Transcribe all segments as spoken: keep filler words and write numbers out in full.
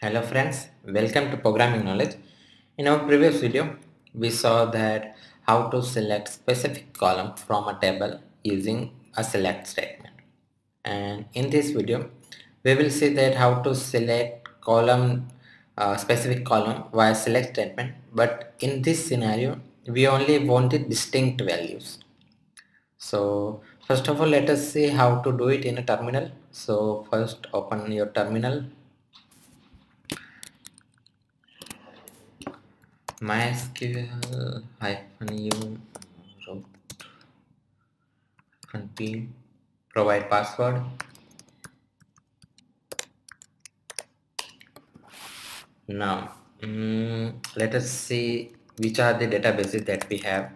Hello friends, welcome to Programming Knowledge. In our previous video, we saw that how to select specific column from a table using a select statement. And in this video, we will see that how to select column, uh, specific column via select statement. But in this scenario, we only wanted distinct values. So first of all, let us see how to do it in a terminal. So first, open your terminal. MySQL hyphen u root hyphen p, provide password, now mm, let us see which are the databases that we have.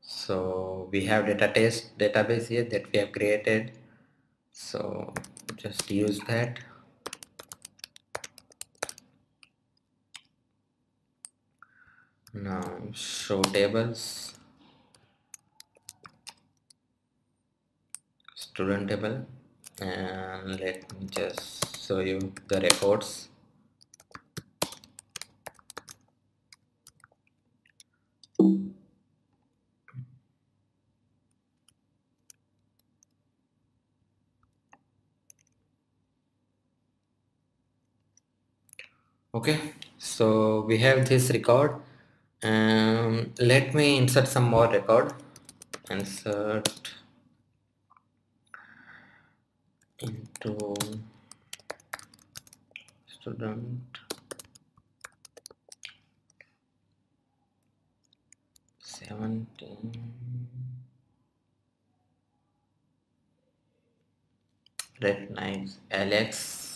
So we have data test database here that we have created, so just use that. Now show tables, student table, and let me just show you the records. Okay, so we have this record. Um, let me insert some more record. Insert into student. Seventeen. Red Knights Alex.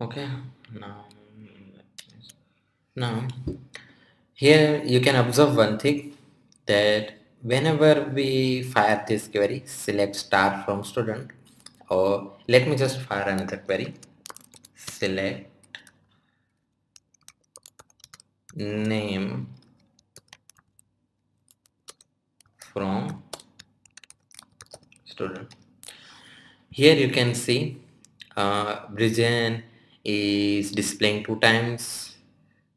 Okay, now now here you can observe one thing, that whenever we fire this query, select star from student, or let me just fire another query, select name from student. Here you can see uh, region is displaying two times,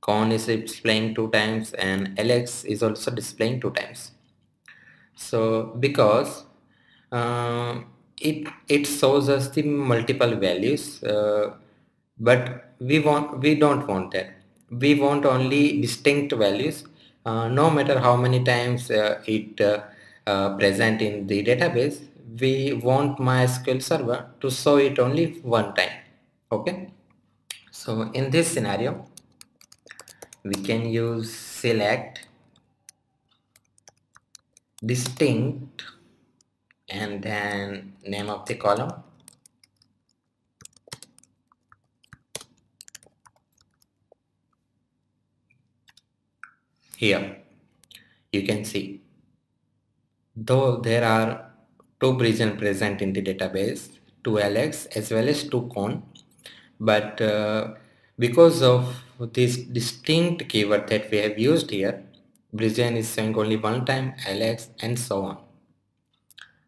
Con is displaying two times, and Alex is also displaying two times. So because uh, it it shows us the multiple values, uh, but we want we don't want that. We want only distinct values, uh, no matter how many times uh, it uh, uh, present in the database. We want MySQL server to show it only one time. Okay. So in this scenario, we can use select distinct and then name of the column, here you can see though there are two regions present in the database, two Alex as well as two Con. But uh, because of this distinct keyword that we have used here, Brian is showing only one time, Alex, and so on.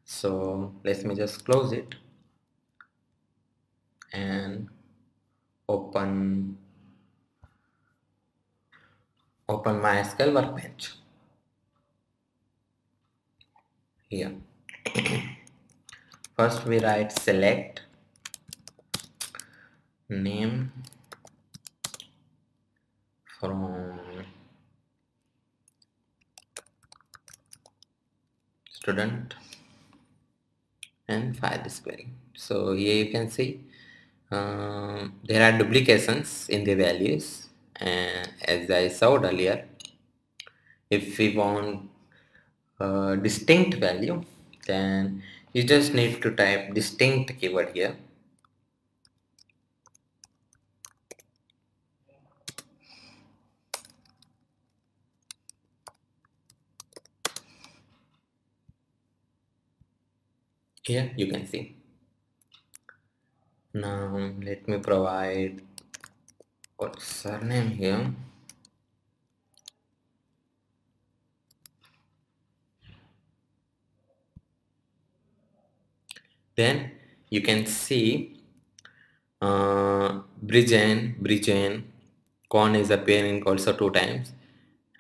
So let me just close it and open open MySQL Workbench here. First we write select name from student and fire this query. So here you can see uh, there are duplications in the values, and as I showed earlier, if we want a distinct value, then you just need to type distinct keyword here. Here you can see. Now let me provide what surname here. Then you can see uh, Brijan, Brijan, Con is appearing also two times.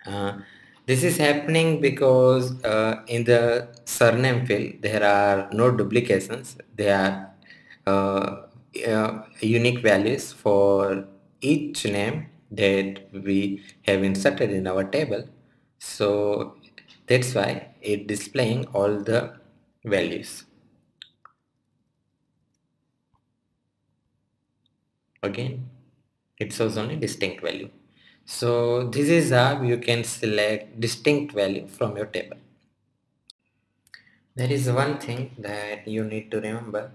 Uh, this is happening because uh, in the surname field there are no duplications. There are uh, uh, unique values for each name that we have inserted in our table. So that's why it displaying all the values. Again, it shows only distinct value. So this is how you can select distinct value from your table. There is one thing that you need to remember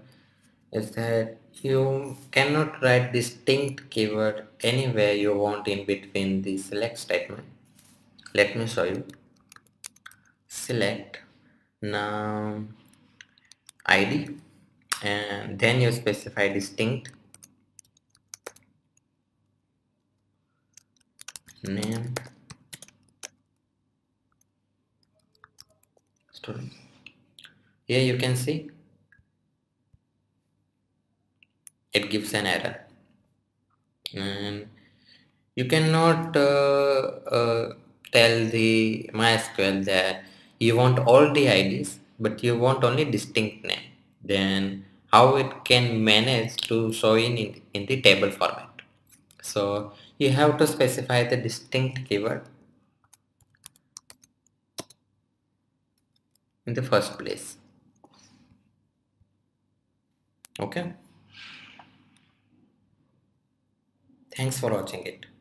is that you cannot write distinct keyword anywhere you want in between the select statement. Let me show you. Select, now I D, and then you specify distinct name student. Here you can see it gives an error, and you cannot uh, uh, tell the MySQL that you want all the I Ds but you want only distinct name. Then how it can manage to show in in, in the table format? So you have to specify the distinct keyword in the first place. Okay. Thanks for watching it.